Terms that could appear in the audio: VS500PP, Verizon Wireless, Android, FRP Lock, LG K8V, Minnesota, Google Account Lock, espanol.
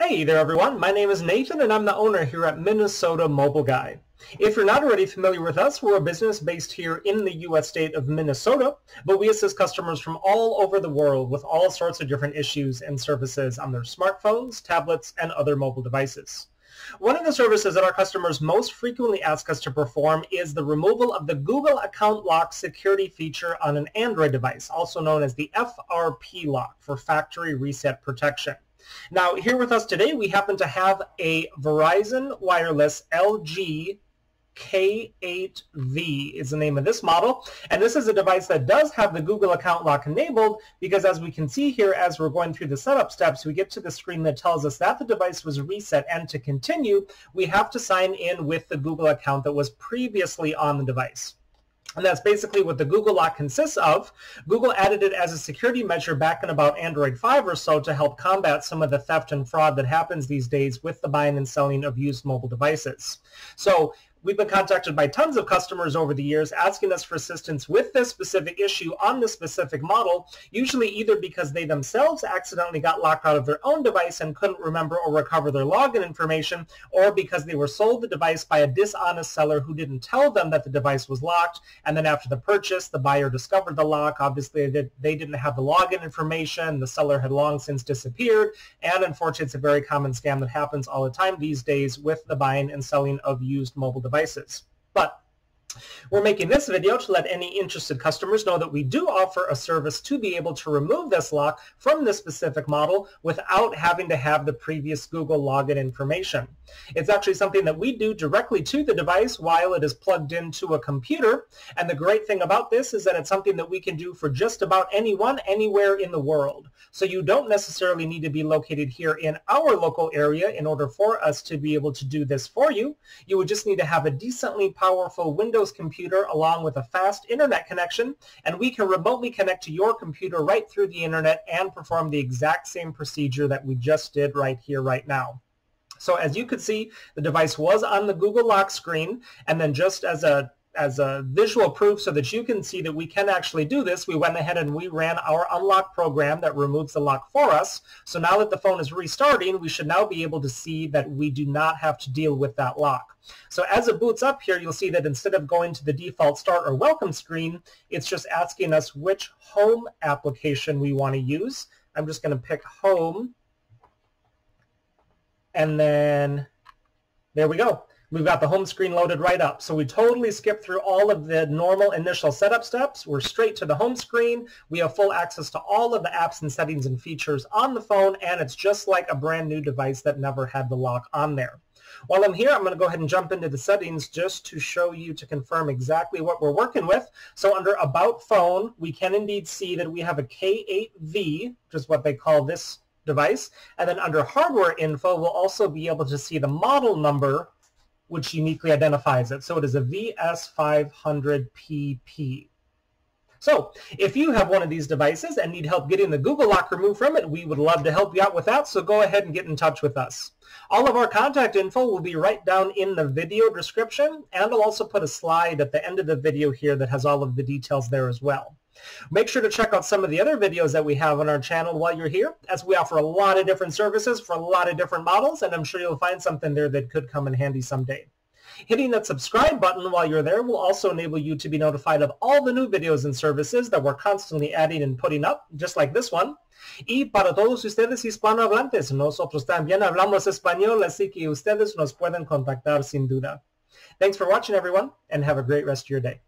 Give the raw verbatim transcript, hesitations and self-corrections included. Hey there everyone, my name is Nathan and I'm the owner here at Minnesota Mobile Guy. If you're not already familiar with us, we're a business based here in the U S state of Minnesota, but we assist customers from all over the world with all sorts of different issues and services on their smartphones, tablets, and other mobile devices. One of the services that our customers most frequently ask us to perform is the removal of the Google Account Lock security feature on an Android device, also known as the F R P Lock for Factory Reset Protection. Now, here with us today, we happen to have a Verizon Wireless L G K eight V is the name of this model, and this is a device that does have the Google Account Lock enabled, because as we can see here as we're going through the setup steps, we get to the screen that tells us that the device was reset, and to continue we have to sign in with the Google account that was previously on the device. And that's basically what the Google Lock consists of. Google added it as a security measure back in about Android five or so to help combat some of the theft and fraud that happens these days with the buying and selling of used mobile devices. So we've been contacted by tons of customers over the years asking us for assistance with this specific issue on this specific model, usually either because they themselves accidentally got locked out of their own device and couldn't remember or recover their login information, or because they were sold the device by a dishonest seller who didn't tell them that the device was locked, and then after the purchase, the buyer discovered the lock. Obviously, they didn't have the login information. The seller had long since disappeared, and unfortunately, it's a very common scam that happens all the time these days with the buying and selling of used mobile devices. Devices. But we're making this video to let any interested customers know that we do offer a service to be able to remove this lock from this specific model without having to have the previous Google login information. It's actually something that we do directly to the device while it is plugged into a computer. And the great thing about this is that it's something that we can do for just about anyone, anywhere in the world. So you don't necessarily need to be located here in our local area in order for us to be able to do this for you. You would just need to have a decently powerful Windows computer along with a fast internet connection, and we can remotely connect to your computer right through the internet and perform the exact same procedure that we just did right here, right now. So as you could see, the device was on the Google Lock screen, and then just as a as a visual proof so that you can see that we can actually do this, we went ahead and we ran our unlock program that removes the lock for us. So now that the phone is restarting, we should now be able to see that we do not have to deal with that lock. So as it boots up here, you'll see that instead of going to the default start or welcome screen, it's just asking us which home application we want to use. I'm just going to pick home, and then there we go. We've got the home screen loaded right up. So we totally skipped through all of the normal initial setup steps. We're straight to the home screen. We have full access to all of the apps and settings and features on the phone, and it's just like a brand new device that never had the lock on there. While I'm here, I'm going to go ahead and jump into the settings just to show you, to confirm exactly what we're working with. So under About Phone, we can indeed see that we have a K eight V, which is what they call this device. And then under Hardware Info, we'll also be able to see the model number, which uniquely identifies it. So it is a V S five hundred P P. So if you have one of these devices and need help getting the Google Lock removed from it, we would love to help you out with that, so go ahead and get in touch with us. All of our contact info will be right down in the video description, and I'll also put a slide at the end of the video here that has all of the details there as well. Make sure to check out some of the other videos that we have on our channel while you're here, as we offer a lot of different services for a lot of different models, and I'm sure you'll find something there that could come in handy someday. Hitting that subscribe button while you're there will also enable you to be notified of all the new videos and services that we're constantly adding and putting up, just like this one. Y para todos ustedes hispanohablantes, nosotros también hablamos español, así que ustedes nos pueden contactar sin duda. Thanks for watching, everyone, and have a great rest of your day.